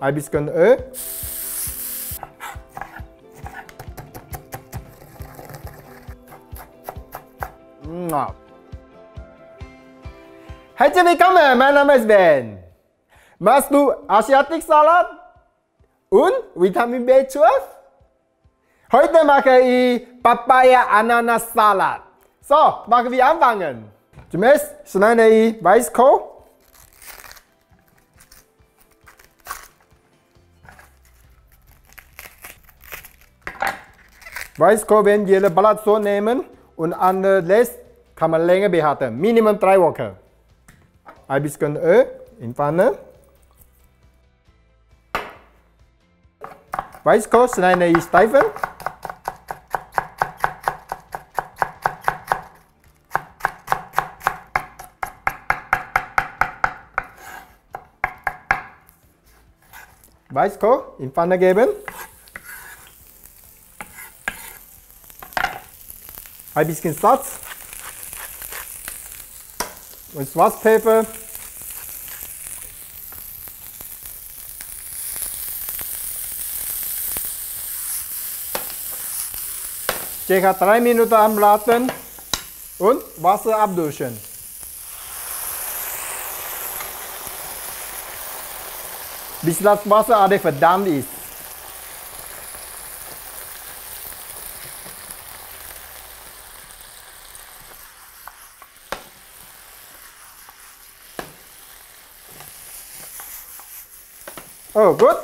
hibiscus. Hai chị willkommen, mein Name ist Ben. Machst du Asiatic Salad und Vitamin B12? Heute mache ich Papaya Ananas Salat. So, machen wir anfangen. Zunächst schneide ich Weißkohl. Weißkohl werden wir das Blatt so nehmen und an der Rest kann man länger behalten. Minimum 3 Wochen. Ein bisschen Öl in Pfanne. Weißkohl schneide ich steif. Weißkohl in Pfanne geben. Ein bisschen Salz und Schwarzpfeffer. Circa 3 Minuten anbraten und Wasser abduschen. Bis das Wasser alle verdammt ist. Oh, gut.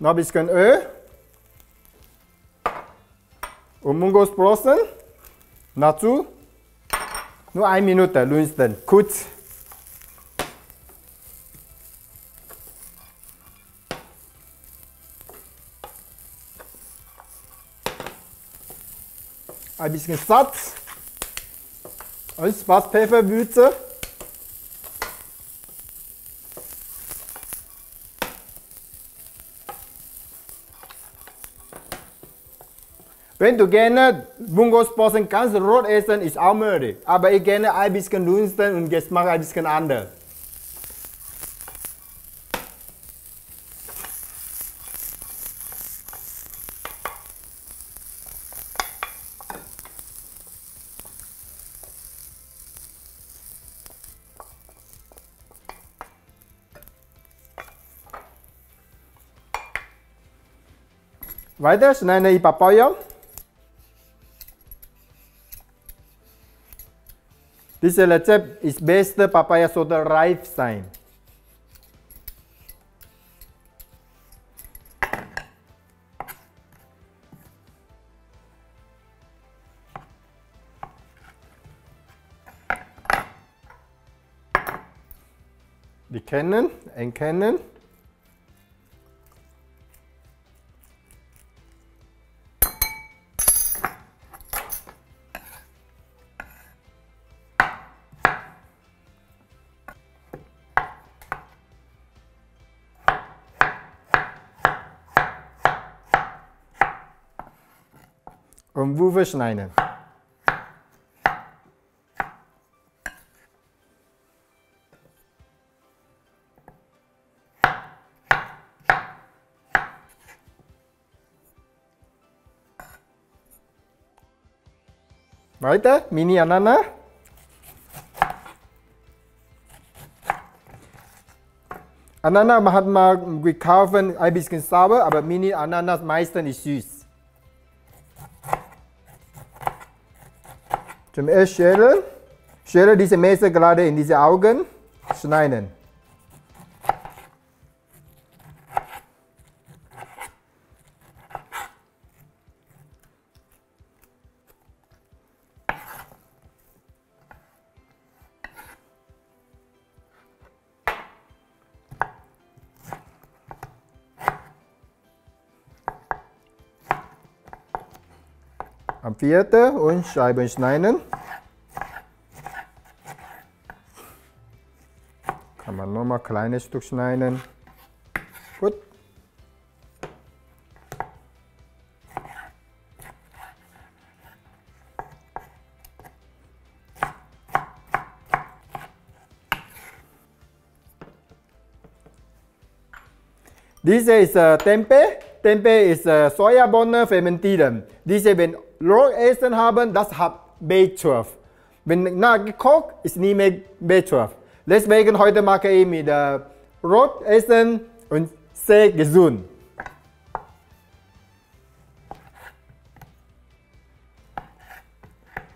Noch ein bisschen Öl. Und Mungosprossen. Dazu nur 1 Minute lunsten. Kurz. Ein bisschen Salz und Schwarzpfefferwürze. Wenn du gerne Mungosprossen ganz rot essen, ist auch möglich. Aber ich gerne ein bisschen dunsten und Geschmack ein bisschen anders. Weiter schneide ich Papaya. Dieses Rezept ist beste Papaya sollte reif sein. Die Kerne entkernen. Und Würfel schneiden. Weiter, Mini-Ananas. Ananas hat man gekauft, ein bisschen sauer, aber Mini-Ananas meistens ist süß. Zum ersten Schere diese Messer gerade in diese Augen schneiden. Am vierten und Scheiben schneiden. Kann man nochmal ein kleines Stück schneiden. Gut. This is tempeh. Tempeh is soya bohnen fermentation. This is when Long Island Harbor does have B12. Wenn nachgekocht ist nie mehr B12. Deswegen heute mache ich mit Rot essen und sehr gesund.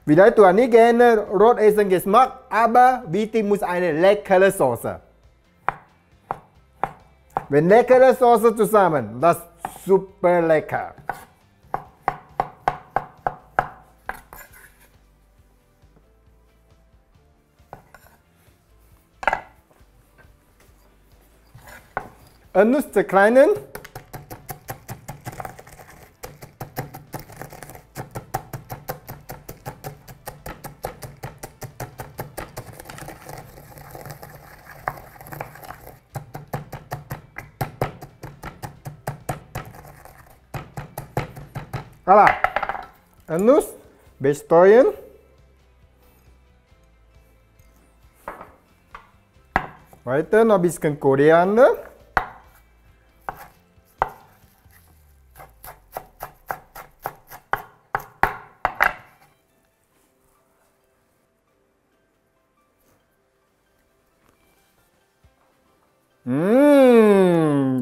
Vielleicht du nicht gerne Rot essen Geschmack, aber wichtig muss eine leckere Soße. Wenn leckere Soße zusammen, das ist super lecker. Nuss zerkleinern. Voilà. Nuss bestreuen. Weiter noch ein bisschen Koriander.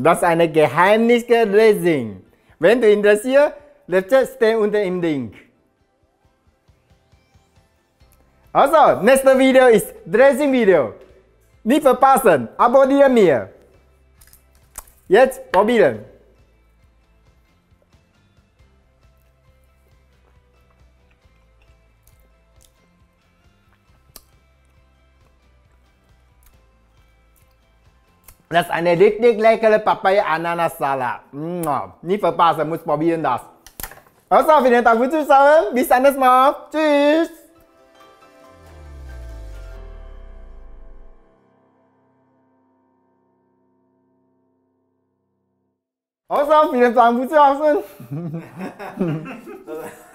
Das ist eine geheimnisvolle Dressing. Wenn du interessierst, Rezepte stehen unter dem Link. Also, nächstes Video ist Dressing-Video. Nicht verpassen, abonniere mir. Jetzt probieren. Das ist eine richtig leckere Papaya-Ananas-Salat. Nicht verpassen, muss probieren das. Also, vielen Dank fürs Zuschauen. Bis zum nächsten Mal. Tschüss. Also, vielen Dank fürs Zuschauen.